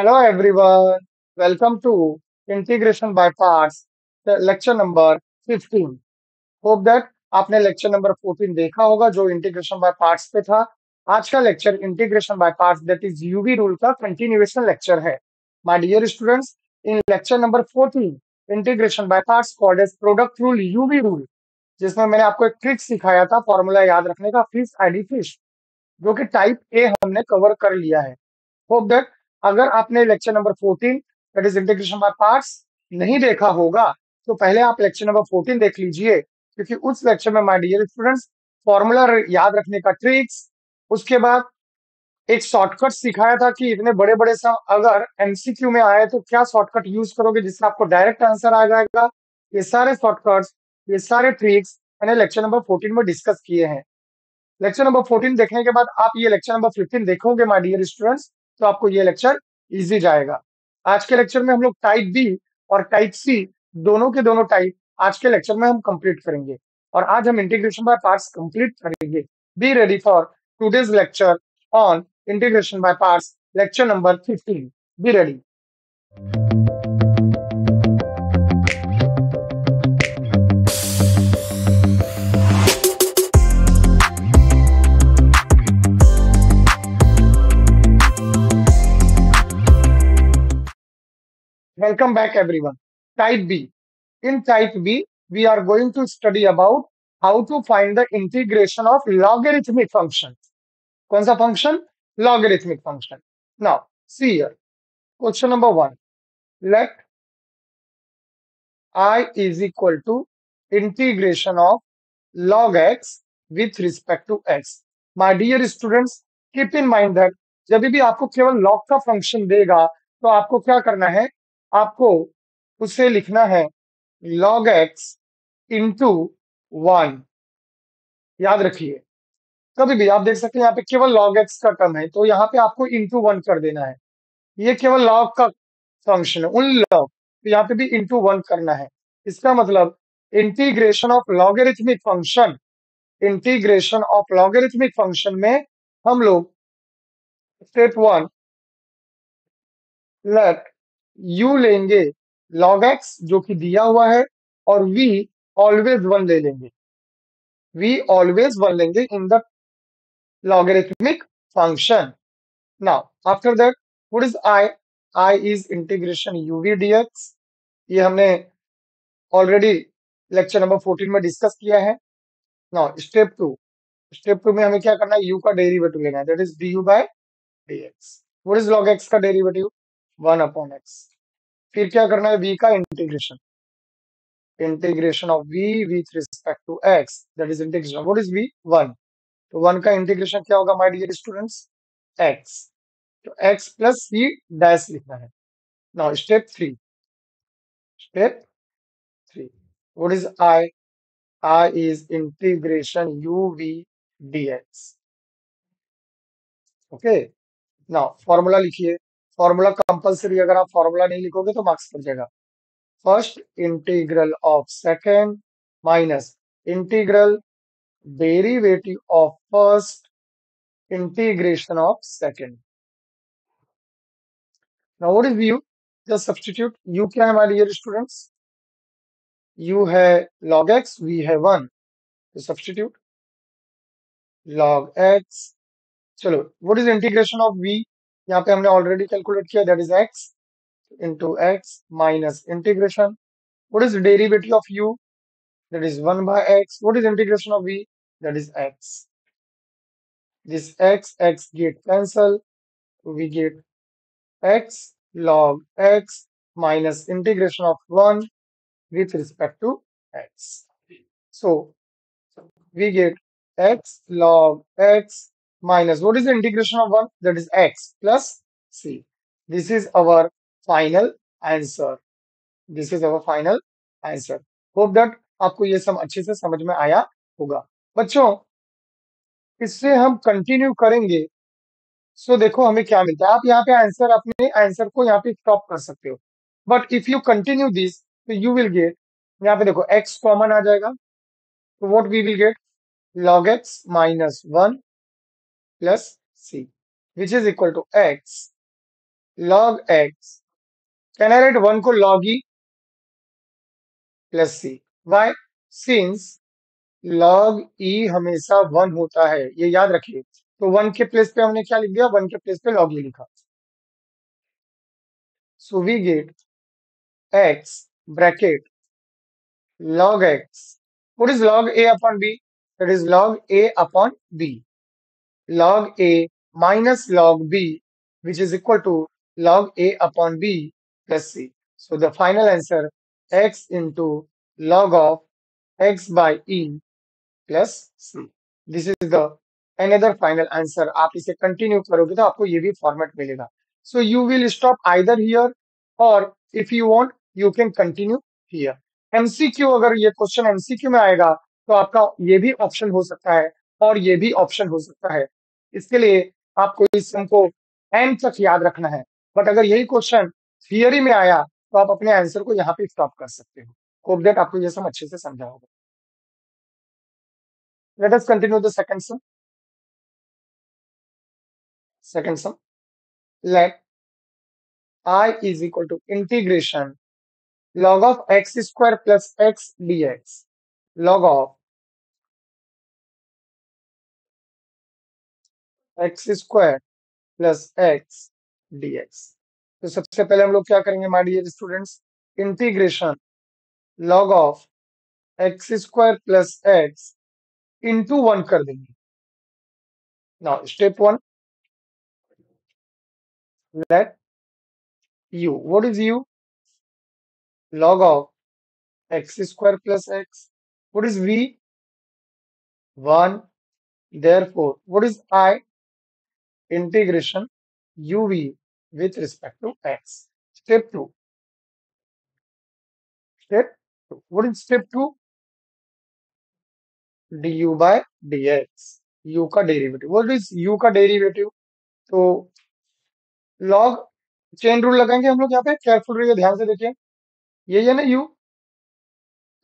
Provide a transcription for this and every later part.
Hello everyone, welcome to Integration by Parts, lecture number 15. Hope that आपने lecture number 14 देखा होगा जो Integration by Parts पे था. आज का lecture Integration by Parts that is UV rule का continuation lecture है. My dear students, in lecture number 14, Integration by Parts called as product rule UV rule, जिसमें मैंने आपको एक ट्रिक सिखाया था फॉर्मूला याद रखने का फिश आईडी फिश, जो कि टाइप A हमने कवर कर लिया है. Hope that अगर आपने lecture number 14 that is integration by parts नहीं देखा होगा तो पहले आप लेक्चर नंबर 14 देख लीजिए, क्योंकि उस लेक्चर में माय डियर स्टूडेंट्स फार्मूला याद रखने का ट्रिक्स, उसके बाद एक शॉर्टकट सिखाया था कि इतने बड़े-बड़े सम अगर एमसीक्यू में आए तो क्या शॉर्टकट यूज करोगे जिससे आपको डायरेक्ट आंसर आ जाएगा. ये सारे शॉर्टकट्स, ये सारे ट्रिक्स मैंने लेक्चर नंबर 14 में डिस्कस किए हैं. लेक्चर नंबर 14 देखने के बाद आप ये लेक्चर नंबर 15 देखोगे माय डियर स्टूडेंट्स तो आपको ये लेक्चर इजी जाएगा. आज के लेक्चर में हम लोग टाइप बी और टाइप सी दोनों के दोनों टाइप आज के लेक्चर में हम कंप्लीट करेंगे और आज हम इंटीग्रेशन बाय पार्ट्स कंप्लीट करेंगे. Be ready for today's lecture on integration by parts lecture number 15. Be ready. Welcome back everyone. Type B. In Type B, we are going to study about how to find the integration of logarithmic functions. Kaun sa function? Logarithmic function. Now, see here. Question number 1. Let I is equal to integration of log x with respect to x. My dear students, keep in mind that जब भी आपको केवल log का function देगा, तो आपको क्या करना है? आपको उसे लिखना है log x into 1. याद रखिए, कभी भी आप देख सकते हैं यहाँ पे केवल log x का टर्म है तो यहाँ पे आपको into 1 कर देना है. ये केवल log का फंक्शन है उन log, तो यहाँ पे भी into 1 करना है. इसका मतलब इंटीग्रेशन ऑफ लॉगरिथमिक फंक्शन में हम लोग स्टेप 1 लेट U लेंगे log x जो कि दिया हुआ है और v always 1 ले लेंगे. v always 1 लेंगे in the logarithmic function. Now after that what is I? I is integration uv dx. ये हमने already lecture number 14 में discuss किया है. Now step 2 में हमें क्या करना है? u का derivative लेना है that is du by dx. What is log x का derivative? 1 upon x. फिर क्या करना है? v का integration of v with respect to x that is integration. What is v? 1. तो 1 का इंटीग्रेशन क्या होगा my dear students? x. तो x plus c dash लिखना है. Now step 3. What is I? I is integration uv dx. Okay. Now formula लिखिए. Formula compulsory, अगर आप फॉर्मूला नहीं लिखोगे तो मार्क्स पड़ जाएगा. First integral of second minus integral derivative of first integration of second. Now what is u? Just substitute. u क्या है हमारे डियर स्टूडेंट्स? u है log x, v है 1. तो सब्स्टिट्यूट log x. चलो what is integration of v? यहाँ पे हमने ऑलरेडी कैलकुलेट किया that is x into x minus integration. What is derivative of u? That is 1 by x. What is integration of v? That is x. This x get cancel, we get x log x minus integration of 1 with respect to x. So we get x log x minus what is the integration of 1? That is x plus c. This is our final answer. Hope that आपको ये सब अच्छे से समझ में आया होगा. बच्चों इससे हम कंटिन्यू करेंगे. So देखो हमें क्या मिलता है. आप यहाँ पे आंसर, अपने आंसर को यहाँ पे स्टॉप कर सकते हो, but if you continue this तो यू विल गेट, यहाँ पे देखो x कॉमन आ जाएगा तो what we will get? log x minus 1 plus c which is equal to x log x. Can I write 1 को log e plus c? Why? Since log e हमेशा 1 होता है, ये याद रखिए। तो 1 के प्लेस पे हमने क्या लिख दिया? 1 के प्लेस पे log e लिखा। So we get x bracket log x. What is log a upon b? That is log a upon b. Log a minus log b, which is equal to log a upon b plus c. So the final answer, x into log of x by e plus c. This is the another final answer. आप इसे continue करोगे तो आपको ये भी format मिलेगा. So you will stop either here or if you want, you can continue here. MCQ अगर ये question MCQ में आएगा तो आपका ये भी option हो सकता है और ये भी option हो सकता है. इसके लिए आपको इस सम को end तक याद रखना है. बट अगर यही question theory में आया तो आप अपने answer को यहाँ पे stop कर सकते हो. Hope that आपको ये सम अच्छे से समझा होगा. Let us continue the second sum. Second sum. Let I is equal to integration log of x square plus x dx. Log of x square plus x dx. तो सबसे पहले हम लोग क्या करेंगे हमारे dear students? Integration log of x square plus x into 1 कर देंगे. Now step 1. Let u. What is u? Log of x square plus x. What is v? 1. Therefore, what is I? Integration uv with respect to x. Step 2. Step 2. What is step 2? du by dx. u का derivative. What is u का derivative? So log chain rule लगाएंगे हम लोग यहाँ पे. Careful रहिए, ध्यान से देखिए. ये है ना u.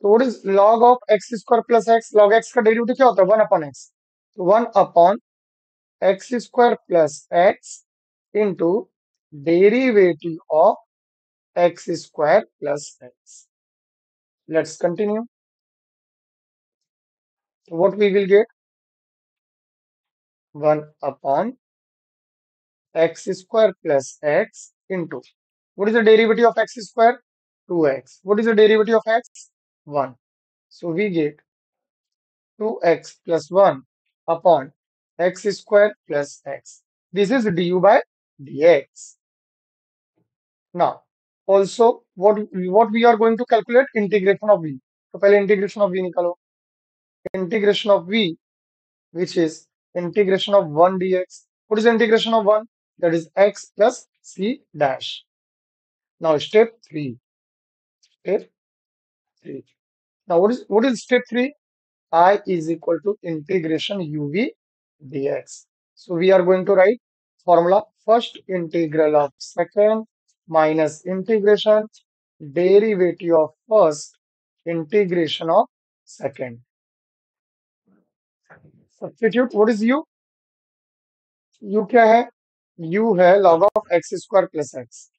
तो what is log of x square plus x? Log x का derivative क्या होता है? 1 upon x. तो 1 upon x square plus x into derivative of x square plus x. Let's continue. So what we will get? 1 upon x square plus x into. What is the derivative of x square? 2x. What is the derivative of x? 1. So we get 2x plus 1 upon x square plus x. This is du by dx. Now, also what we are going to calculate? Integration of v. So pehle integration of v nikalo. Integration of v, which is integration of 1 dx. What is integration of 1? That is x plus c dash. Now step 3. Step 3. Now what is step 3? I is equal to integration uv dx. So we are going to write formula. First integral of second minus integration derivative of first integration of second. Substitute. What is u? u क्या है? u है log of x square plus x.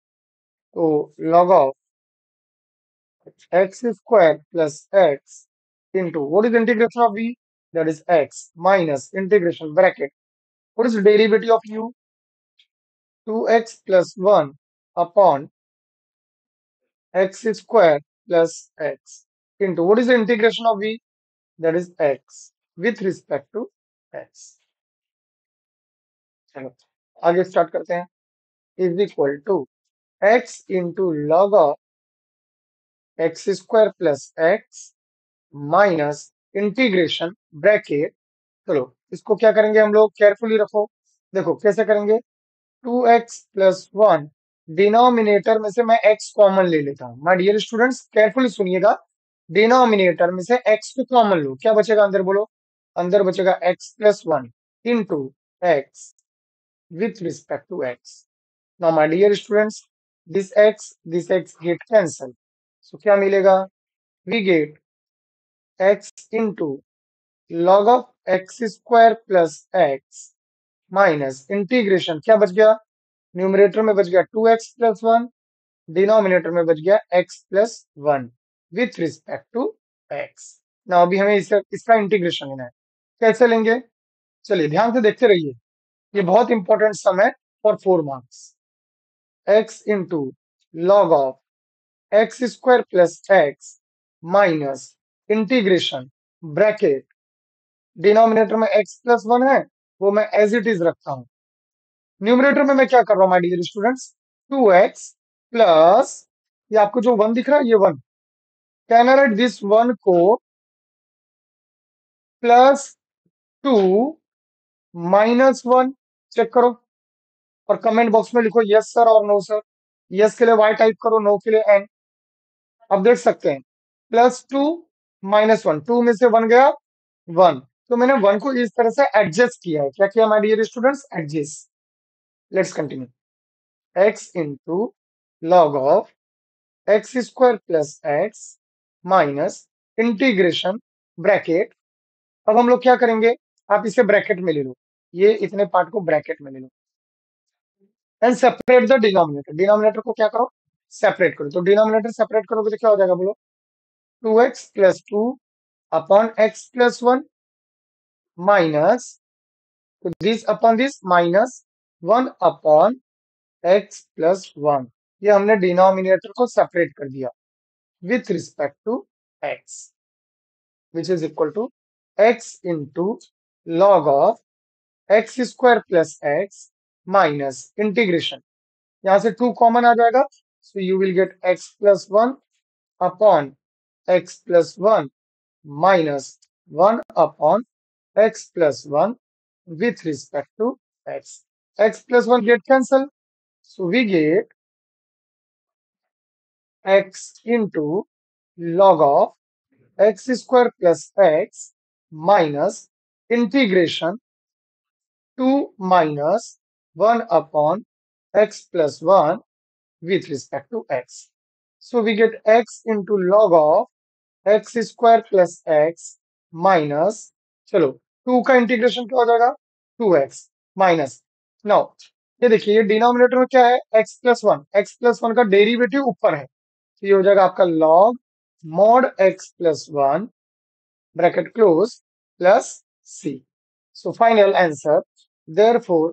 तो log of x square plus x into. What is integration of v? That is x minus integration bracket. What is the derivative of u? 2x plus 1 upon x square plus x into. What is the integration of v? That is x with respect to x. चलो आगे start करते हैं. Is equal to x into log of x square plus x minus integration bracket. चलो इसको क्या करेंगे हम लोग? carefully रखो. देखो कैसे करेंगे. 2x plus 1 डिनोमिनेटर में से मैं x कॉमन ले लेता हूँ. माय डियर स्टूडेंट्स carefully सुनिएगा. डिनोमिनेटर में से x को कॉमन लो. क्या बचेगा अंदर? बोलो. अंदर बचेगा x plus 1 into x with respect to x. Now my dear students, this x get cancelled. So क्या मिलेगा? We get x into log of x square plus x minus integration. क्या बच गया? न्यूमरेटर में बच गया 2x+1, डिनोमिनेटर में बच गया x+1 with respect to x। ना अभी हमें इसका इंटीग्रेशन लेना है, कैसे लेंगे चलिए ध्यान से देखते रहिए। ये बहुत इंपॉर्टेंट सम है for 4 marks. x into log of x² + x minus integration bracket, denominator में x+1 है वो मैं एज इट इज रखता हूं, न्यूमरेटर में मैं क्या कर रहा हूं my dear students 2x plus ये आपको जो 1 दिख रहा है ये 1, कैन आई राइट दिस 1 को +2 - 1 चेक करो और कमेंट बॉक्स में लिखो यस सर और नो सर। यस के लिए वाई टाइप करो, नो के लिए एन। अब देख सकते हैं +2 - 1, 2 में से 1 गया 1, तो मैंने 1 को इस तरह से एडजस्ट किया है। क्या किया my dear students adjust. Let's continue. x into log of x² + x minus integration bracket. अब हम लोग क्या करेंगे, आप इसे ब्रैकेट में ले लो, ये इतने पार्ट को ब्रैकेट में ले लो and separate the denominator. Denominator को क्या करो सेपरेट करो, तो डिनोमिनेटर सेपरेट करोगे तो क्या हो जाएगा बोलो 2x + 2 upon x plus 1 minus this upon this minus 1 upon x plus 1। ये हमने डिनोमिनेटर को सेपरेट कर दिया with respect to x which is equal to x into log of x² + x minus integration, यहां से 2 कॉमन आ जाएगा so you will get x+1 upon x+1 minus 1 upon x+1 with respect to x। x+1 get cancel so we get x into log of x² + x minus integration 2 - 1 upon x+1 with respect to x। So we get x into log of x² + x minus, चलो 2 का integration क्या हो जाएगा 2x minus. Now ये देखिए ये denominator में क्या है x+1 का डेरिवेटिव ऊपर है तो ये हो जाएगा आपका log mod x+1 bracket close plus c। So final answer therefore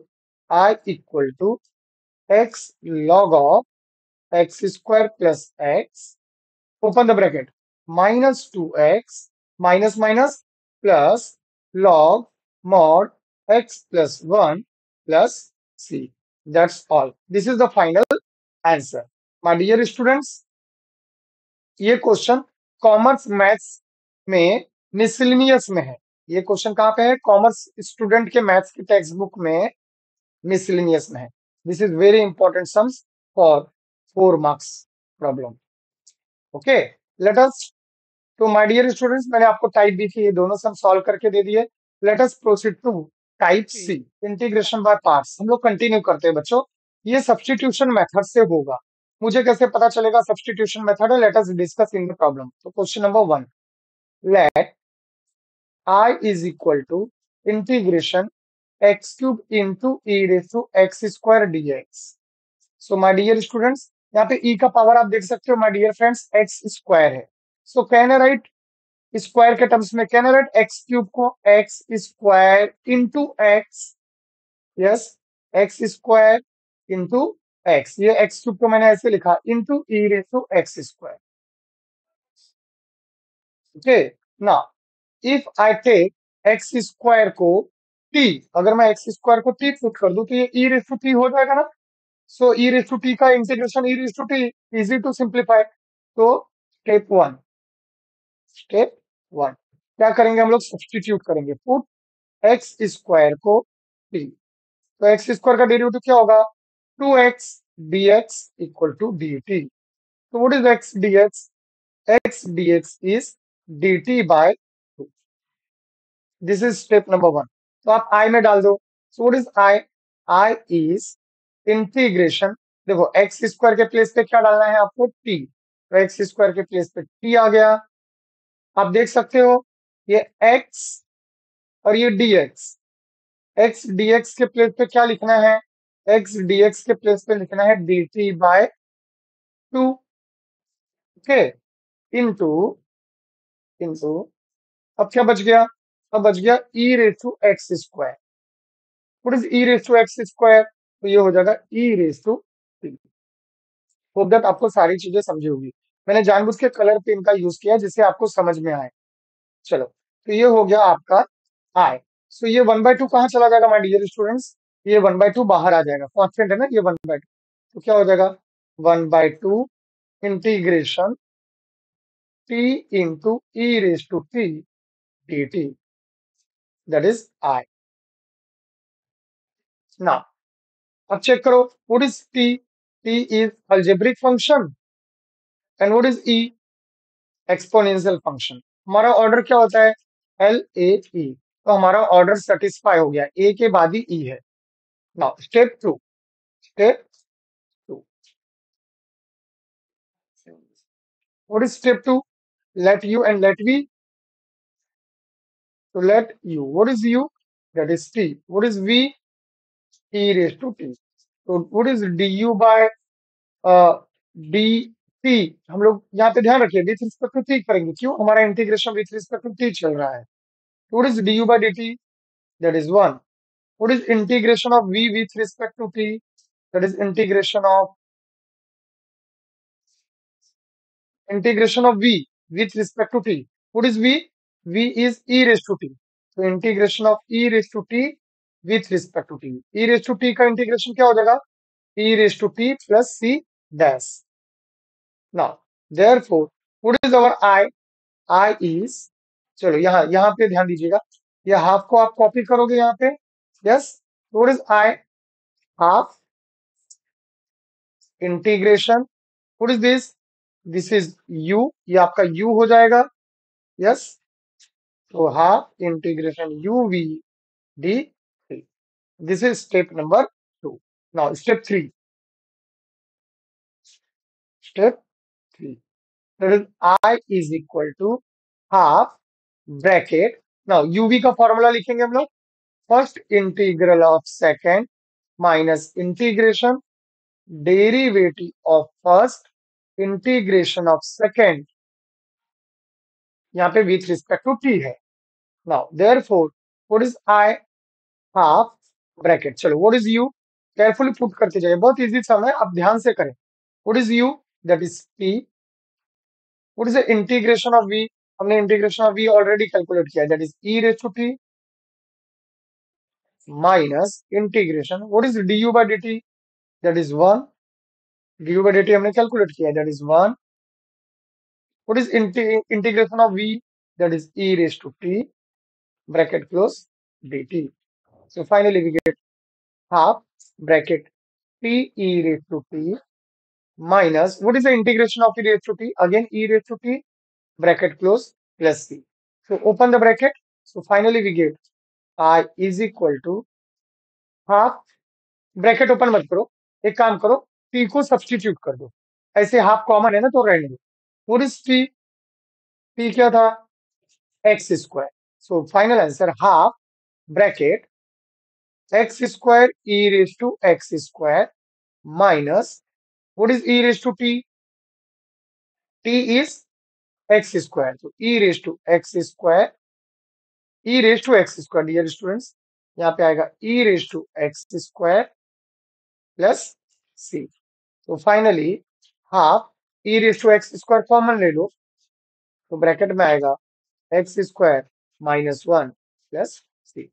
i equal to x log of x² + x open the bracket minus 2x minus minus plus log mod x+1 plus c। That's all, this is the final answer my dear students. ये question commerce maths में miscellaneous में है। ये question कहाँ पे है commerce student के maths की टेक्स्ट बुक में मिसलिनियस में है। This is very important sums for 4 marks problem. Okay let us, तो माय डियर स्टूडेंट्स मैंने आपको टाइप बी के ये दोनों सम सॉल्व करके दे दिए। Let us proceed to type C integration by parts. हम लोग कंटिन्यू करते हैं बच्चों, ये सब्स्टिट्यूशन मेथड से होगा। मुझे कैसे पता चलेगा सब्स्टिट्यूशन मेथड है, let us discuss in the problem. तो question number 1 let I is equal to integration x³ into e⁴x²dx। So my dear students यहाँ पे e का पावर आप देख सकते हो माय डियर फ्रेंड्स x² है। So can I write square के टर्म्स में, कैन आई राइट x³ को x² into x, yes x² into x, ये x³ को मैंने ऐसे लिखा into e⁴x²। ओके ना इफ आई टेक x² को t, अगर मैं x² को t पुट कर दूं तो ये e⁴t हो जाएगा ना। सो e⁴t का integration e⁴t easy to simplify. तो स्टेप 1 क्या करेंगे हम लोग सब्स्टिट्यूट करेंगे, पुट x² को t। तो x² का डेरिवेटिव क्या होगा 2x dx = dt। तो what is x dx, x dx is dt/2। This is step number 1। तो आप i में डाल दो। So what is i is integration, देखो x² के प्लेस पे क्या डालना है आपको t, तो x² के प्लेस पे t आ गया। आप देख सकते हो ये x और ये dx, x dx के प्लेस पे क्या लिखना है एक्स डी एक्स के प्लेस पे लिखना है d t by two, okay, into, अब क्या बच गया? अब बच गया e raise to x square. What is e raise to x square? तो ये हो जाएगा e raise to t. Hope that आपको सारी चीजें समझी होगी। मैंने जानबूझ के कलर पेन का यूज किया जिससे आपको समझ में आए। चलो, तो ये हो गया आपका आई। सो ये 1/2 कहाँ चला जाएगा माय डियर स्टूडेंट्स? ये 1/2 बाहर आ जाएगा, कॉन्स्टेंट है ना ये 1/2। तो क्या हो जाएगा? 1/2 integration t into e raise to t d t, that is I. ना अब चेक करो, what is t? T is algebraic function and what is e? Exponential function. हमारा ऑर्डर क्या होता है? L A E. तो हमारा ऑर्डर सेटिस्फाई हो गया, ए के बाद ही ई है। Now step two, what is step two? Let u and let v. तो let u, what is u? That is t. What is v? E raise to t. तो what is d u by d t? हम लोग यहाँ पे ध्यान रखिए with respect to T करेंगे, क्यों? हमारा integration with respect to t चल रहा है। What is d u by d t? That is 1। What is integration of v with respect to t? That is integration of v with respect to t. What is v? v is e raised to t. So integration of e raised to t with respect to t. e raised to t का integration क्या हो जाएगा? e raised to t plus c dash. Now, therefore, what is our i? i is, चलो यहाँ पे ध्यान दीजिएगा, ये half को आप copy करोगे यहाँ पे, yes? What is i? half integration. What is this? This is u, ये आपका u हो जाएगा, यस। तो half integration u v d t। This is step number 2। Now step 3, that is i is equal to half bracket. Now u v का formula लिखेंगे हम लोग, first integral of second minus integration derivative of first integration of second, यहाँ पे with respect to t है। Now therefore what is I? Half bracket. चलो what is u? Carefully put करते जाइए, बहुत इजी सम है, आप ध्यान से करें। What is u? That is t. What is the integration of v? हमने integration of v already calculate किया, that is e raise to t minus integration. What is d u by d t? That is 1। D u by d t हमने calculate किया, that is 1। What is integration of v? That is e raise to t bracket close d t. So finally we gate half bracket t e raise to t minus, what is the integration of e raise to t? Again e raise to t bracket close plus C. So open the bracket, so finally we get I is equal to half bracket, open मत करो, एक काम करो T को substitute कर दो, ऐसे half common है ना तो रहने दो। What is t? टी क्या था? X square. So final answer half bracket x square e raise to x square minus, what is e raise to t? T is x square. तो e raise to x square, e raise to x square dear students, यहाँ पे आएगा e raise to x square plus c. तो finally half e raise to x square common ले लो, तो bracket में आएगा x square minus 1 plus c.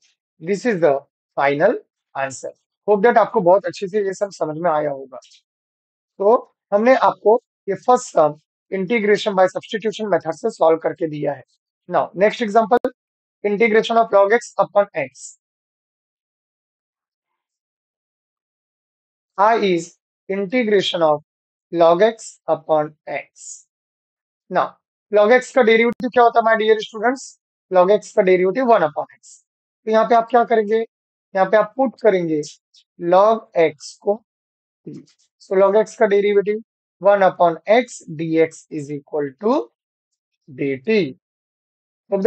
This is the final answer. Hope that आपको बहुत अच्छे से ये सब समझ में आया होगा। तो हमने आपको ये first sum integration by substitution method से सॉल्व करके दिया है। Now next example, integration of log x upon x. I is integration of log x upon x. Now, log x का डेरिवेटिव क्या होता है my dear students? log x का derivative 1/x। तो यहाँ पे आप क्या करेंगे? यहाँ पे आप पुट करेंगे log x को t। सो log x का derivative 1/x dx is equal to d t.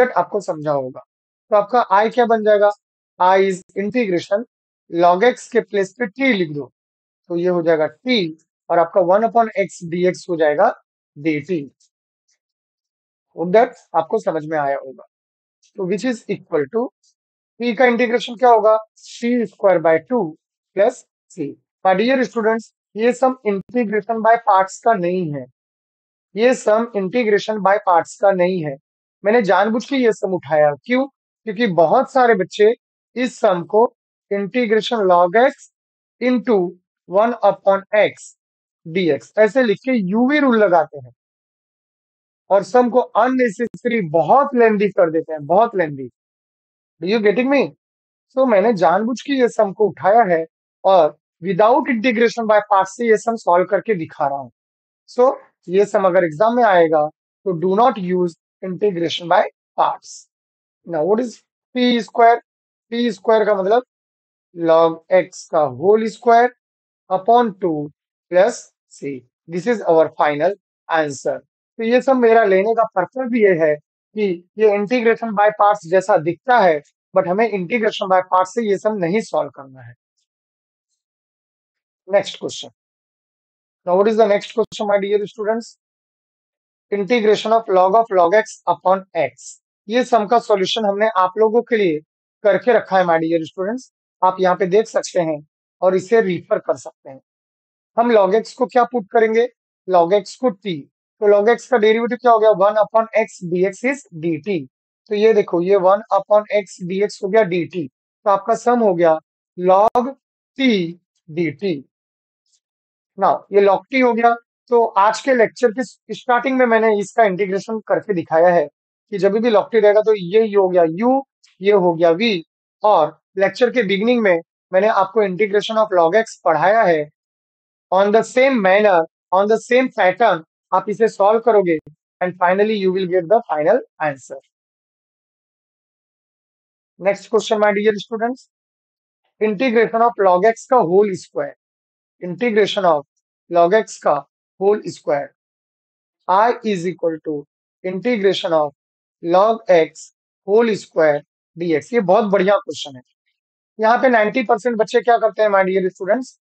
आपको समझा होगा। तो आपका i क्या बन जाएगा? i is integration log x के प्लेस पे टी लिख दो तो ये हो जाएगा टी और आपका 1/x dx हो जाएगा dt। उधर आपको समझ में आया होगा। तो which is equal to p का इंटीग्रेशन क्या होगा c²/2 + c। My dear students, ये सम इंटीग्रेशन बाय पार्ट्स का नहीं है, ये सम इंटीग्रेशन बाय पार्ट्स का नहीं है। मैंने जानबूझ के ये सम उठाया, क्यों? क्योंकि बहुत सारे बच्चे इस सम को integration log x into 1/x dx ऐसे लिख के यूवी रूल लगाते हैं और सम को अननेसेसरी बहुत लेंदी कर देते हैं, बहुत lengthy. Do you getting me? So मैंने जानबूझ के ये सम को उठाया है और विदाउट इंटीग्रेशन बाय पार्ट्स से ये सम सॉल्व करके दिखा रहा हूं। सो ये सम अगर एग्जाम में आएगा तो do not use integration by parts. Now what is p square? P square का मतलब लॉग एक्स का whole square /2 + c। This is our final answer. तो ये सब मेरा लेने का पर्पज ये है कि ये इंटीग्रेशन बाय पार्ट्स जैसा दिखता है बट हमें इंटीग्रेशन बाय पार्ट्स से ये सब नहीं सॉल्व करना है। Next question. Now what is the next question my dear students? Integration of log x upon x. ये सम का सॉल्यूशन हमने आप लोगों के लिए करके रखा है माय डियर स्टूडेंट्स, आप यहाँ पे देख सकते हैं और इसे रिफर कर सकते हैं। हम log x को क्या पुट करेंगे? log x को t। तो log x का डेरिवेटिव क्या हो गया 1/x dx is dt। तो ये देखो ये 1/x dx हो गया dt। तो आपका सम हो गया log t dt। नाउ ये log t हो गया। तो आज के लेक्चर के स्टार्टिंग में मैंने इसका इंटीग्रेशन करके दिखाया है कि जब भी log t रहेगा तो ये हो गया u, ये हो गया v। और लेक्चर के बिगिनिंग में मैंने आपको इंटीग्रेशन ऑफ लॉग एक्स पढ़ाया है। On the same manner, on the same pattern आप इसे सॉल्व करोगे and finally you will get the final answer. Next question my dear students, integration of log x का whole square. Integration of log x का whole square i = integration of log x whole square dx। ये बहुत बढ़िया question है। यहाँ पे 90% बच्चे क्या करते हैं माय डियर स्टूडेंट्स,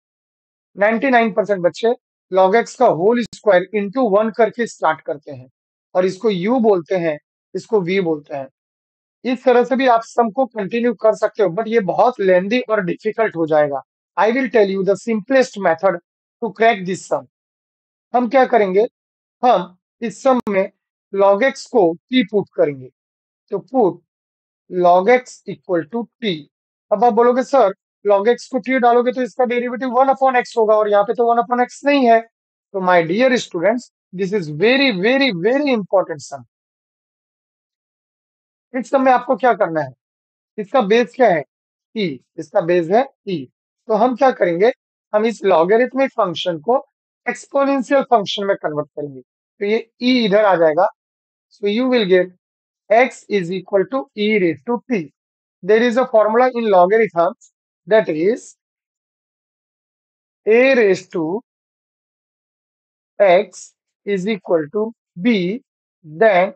99% बच्चे लॉग एक्स का होल स्क्वायर × 1 करके स्टार्ट करते हैं और इसको u बोलते हैं, इसको v बोलते हैं। इस तरह से भी आप सम को कंटिन्यू कर सकते हो बट ये बहुत लेंदी और डिफिकल्ट हो जाएगा। I will tell you the simplest method to crack this sum. हम क्या करेंगे, हम इस सम में लॉग एक्स को t पुट करेंगे। तो पुट लॉग एक्स = t। अब आप बोलोगे सर log x को t डालोगे तो इसका डेरिवेटिव 1/x होगा और यहाँ पे तो 1/x नहीं है। तो my dear students, this is very very very important sum. इस सम में आपको क्या करना है, इसका बेस क्या है e, इसका बेस है e। तो हम क्या करेंगे, हम इस लॉगरिथमिक फंक्शन को एक्सपोनेंशियल फंक्शन में कन्वर्ट करेंगे। तो ये e इधर आ जाएगा। So you will get x = e⁴ t। There is a formula in logarithms that is a⁴x = b, then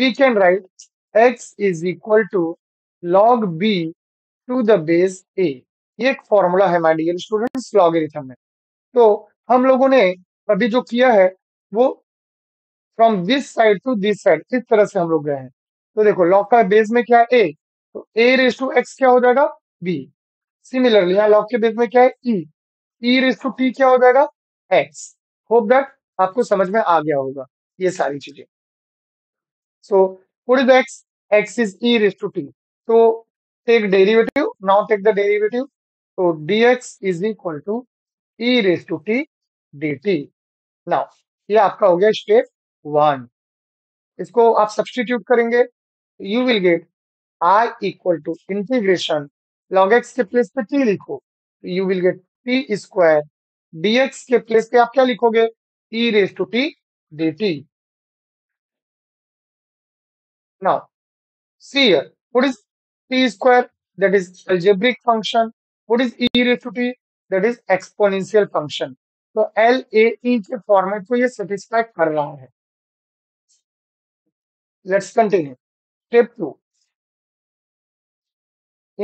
we can write x = log b to the base a। ये एक formula है my dear students logarithm में। तो हम लोगों ने अभी जो किया है वो from this side to this side इस तरह से हम लोग गए हैं। तो देखो लॉग का बेस में क्या है a, तो a⁴x क्या हो जाएगा b। सिमिलरली यहाँ लॉग के बेस में क्या है e, e⁴t क्या हो जाएगा x। होप दैट आपको समझ में आ गया होगा ये सारी चीजें। So what is x? x is e⁴t। तो take derivative, now take the derivative. तो dx = e⁴t dt। नाउ ये आपका हो गया स्टेप 1। इसको आप सब्स्टिट्यूट करेंगे, you will get i = integration log x के प्लेस पे t लिखो, you will get t² dx के प्लेस पे आप क्या लिखोगे e⁴t dt। Now see here what is t² that is algebraic function, what is e⁴t that is exponential function. तो LAE के फॉर्मेट को ये सेटिस्फाई कर रहा है। Let's continue step 2।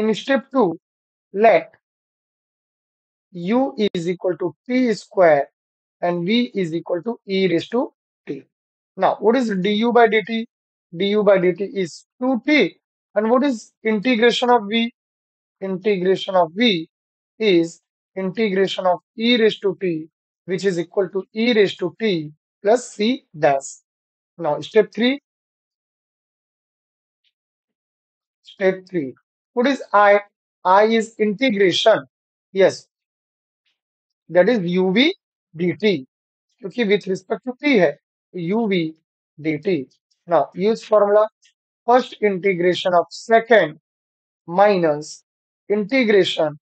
In step 2, let u is equal to p square and v is equal to e raised to t. Now, what is du by dt? Du by dt is 2t. And what is integration of v? Integration of v is integration of e raised to t, which is equal to e raised to t plus c dash. Now, step 3. Step 3. What is I? I is integration. Yes. That is uv dt. Okay, with respect to t hai. uv dt. Now, use formula. First integration of second minus integration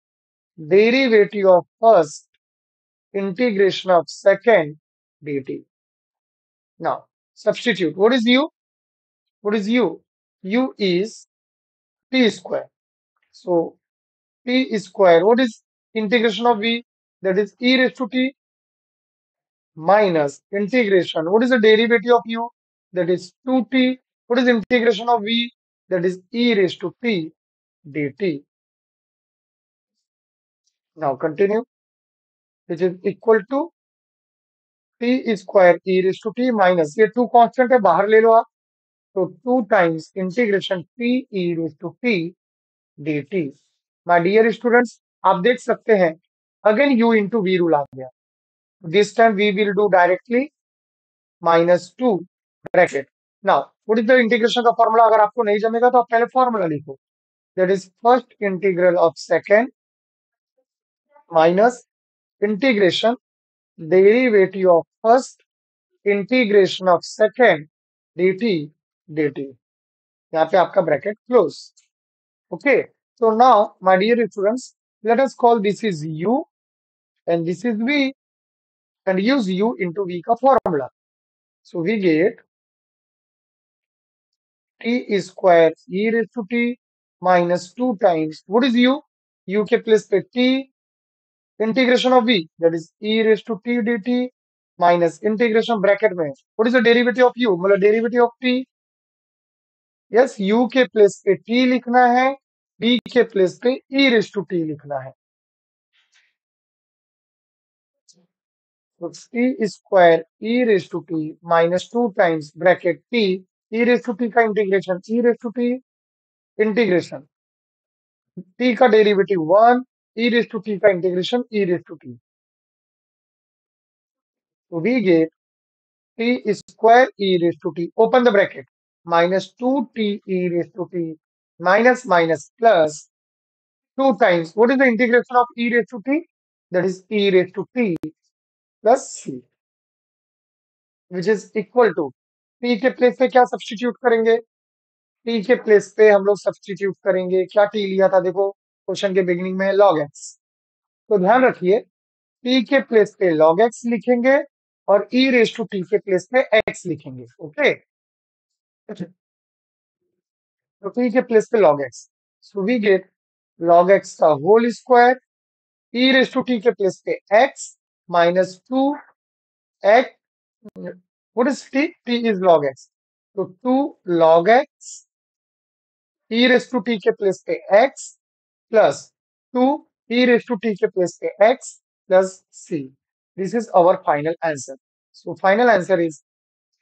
derivative of first integration of second dt. Now, substitute. What is u? What is u? u is p square. So, p square. What is integration of v? That is e raised to t minus integration. What is the derivative of u? That is 2t. What is integration of v? That is e raised to t dt. Now continue. Which is equal to t square e raised to t minus. ये 2 constant है बाहर ले लो आप. So 2 times integration t e raised to t dt. My dear students, आप देख सकते हैं. Again u into v rule आ गया. This time we will do directly minus 2 bracket. Now, what is the integration का formula? अगर आपको नहीं जमेगा तो आप पहले formula लिखो. That is first integral of second minus integration derivative of first integration of second dt dt. यहाँ पे आपका bracket close. Okay. So now, my dear students, let us call this is u and this is v. And use u into v का formula. So we get t square e raised to t minus 2 times. What is u? u के place पे t integration of v. That is e raised to t dt minus integration bracket में. What is the derivative of u? मतलब derivative of t. Yes, u के place पे t लिखना है. v के place पे e raised to t लिखना है. So t square e raised to t minus 2 times bracket t e raised to t का integration e raised to t integration t का derivative 1 e raised to t का integration e raised to t. So we get t square e raised to t open the bracket minus 2t e raised to t minus minus plus 2 times what is the integration of e raised to t? That is e raised to t plus c, which is equal to t के place पे क्या substitute करेंगे? t के place पे हम लोग substitute करेंगे. क्या t लिया था? देखो question के beginning में log x. तो ध्यान रखिए t के place पे log x लिखेंगे और e raised to t के place पे x लिखेंगे. Okay? तो t के place पे log x. So we get log x का whole square e raised to t के place पे x minus 2 x. What is t? T is log x. So 2 log x e raised to t के place पे x plus 2 e raised to t के place पे x plus c. This is our final answer. So final answer is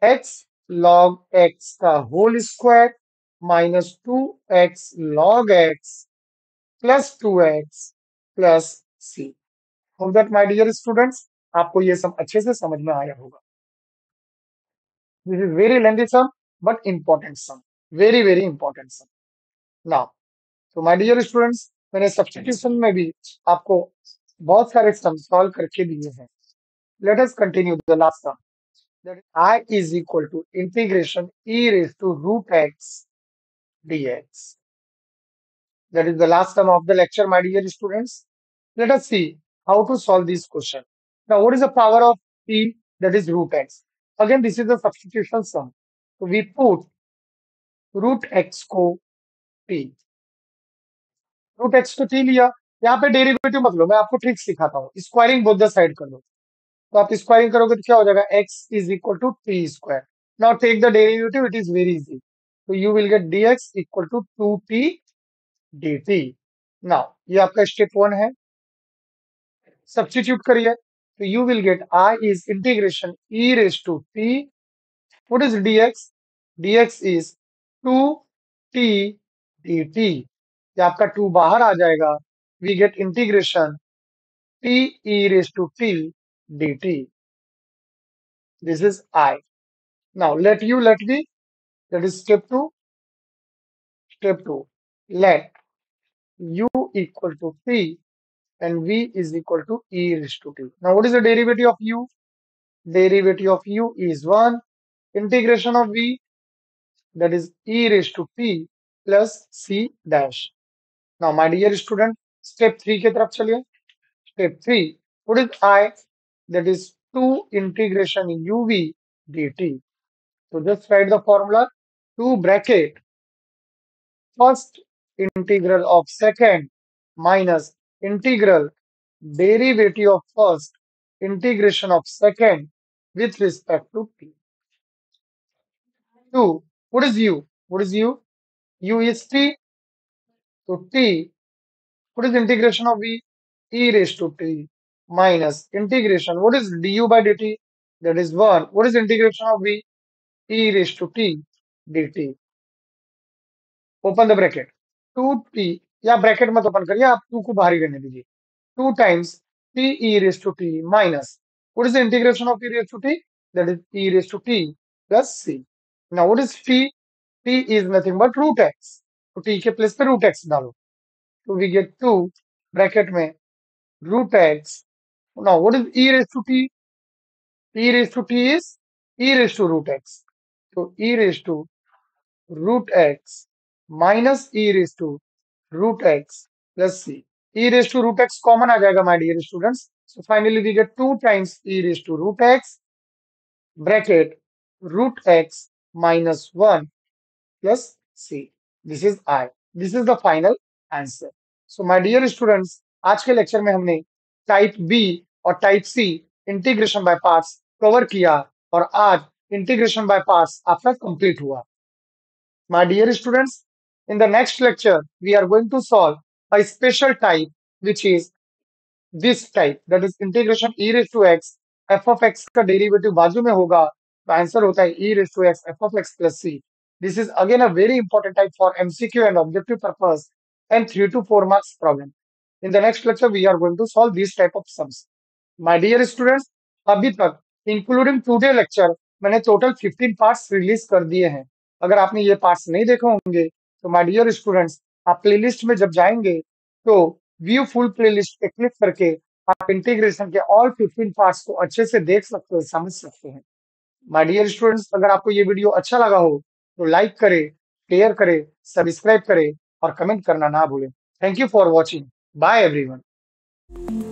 x log x का whole square minus 2x log x plus 2x plus c. Hope that my dear students, आपको ये सब अच्छे से समझ में आया होगा. This is very lengthy sum, but important sum. Very, very important sum. Now, so my dear students, मैंने substitution में भी आपको बहुत सारे sums solve करके दिए हैं. Let us continue the last sum. That is I is equal to integration e raised to root x dx. That is the last sum of the lecture, my dear students. Let us see how to solve this question. Now, what is the power of e? That is root x. Again, this is the substitution sum. So we put root x को t. Root x को t लिया. यहाँ पे derivative मत लो. मैं आपको tricks सिखाता हूँ. Squaring both the side कर लो. तो आप squaring करोगे तो क्या हो जाएगा? X is equal to t square. Now take the derivative. It is very easy. So you will get dx equal to 2t dt. Now, ये आपका step 1 है. Substitute करिए तो you will get I is integration e raised to t. What is dx? dx is 2t dt. या आपका 2 बाहर आ जाएगा. We get integration t e raised to t dt. This is I. Now let u, let v. That is step 2. Step 2. Let u equal to p and v is equal to e raised to t. Now what is the derivative of u? Derivative of u is 1. Integration of v, that is e raised to p plus c dash. Now my dear student, step 3 ke taraf chaliye. Step 3. What is I? That is 2 integration uv dt. So just write the formula. 2 bracket first integral of second minus integral derivative of first integration of second with respect to t. 2. What is u? What is u? U is t. So t. What is integration of v? E raised to t minus integration. What is du by dt? That is 1. What is integration of v? E raised to t dt. Open the bracket. 2t. या bracket मत open करिए, आप 2 को बाहर ही रहने दीजिए. 2 times t e raised to t minus what is the integration of e raised to t? That is e raised to t plus c. Now what is t? T is nothing but root x. So t के place पे root x डालो. So we get 2 bracket में root x. Now what is e raised to t? E raised to t is e raised to root x. So e raised to root x minus e raised to root x plus c. E raised to root x common आ जाएगा my dear students. So finally we get 2 times e raised to root x bracket root x minus 1 plus c. This is I. This is the final answer. So my dear students, आज के lecture में हमने type B और type C integration by parts cover किया और आज integration by parts आपका complete हुआ. My dear students, in the next lecture, we are going to solve a special type, which is this type, that is integration e raised to x, f of x का derivative बाजू में होगा, तो answer होता है e raised to x, f of x plus c. This is again a very important type for MCQ and objective purpose and 3 to 4 marks problem. In the next lecture, we are going to solve these type of sums. My dear students, अभी तक, including today lecture, मैंने total 15 parts release कर दिए हैं. अगर आपने ये parts नहीं देखे होंगे, तो my dear students, आप प्लेलिस्ट में जब जाएंगे तो व्यू फुल प्लेलिस्ट पे क्लिक करके आप इंटीग्रेशन के ऑल 15 पार्ट्स को अच्छे से देख सकते हो, समझ सकते हैं. my dear students, अगर आपको ये वीडियो अच्छा लगा हो तो लाइक करें, शेयर करें, सब्सक्राइब करें और कमेंट करना ना भूलें. Thank you for watching. Bye everyone.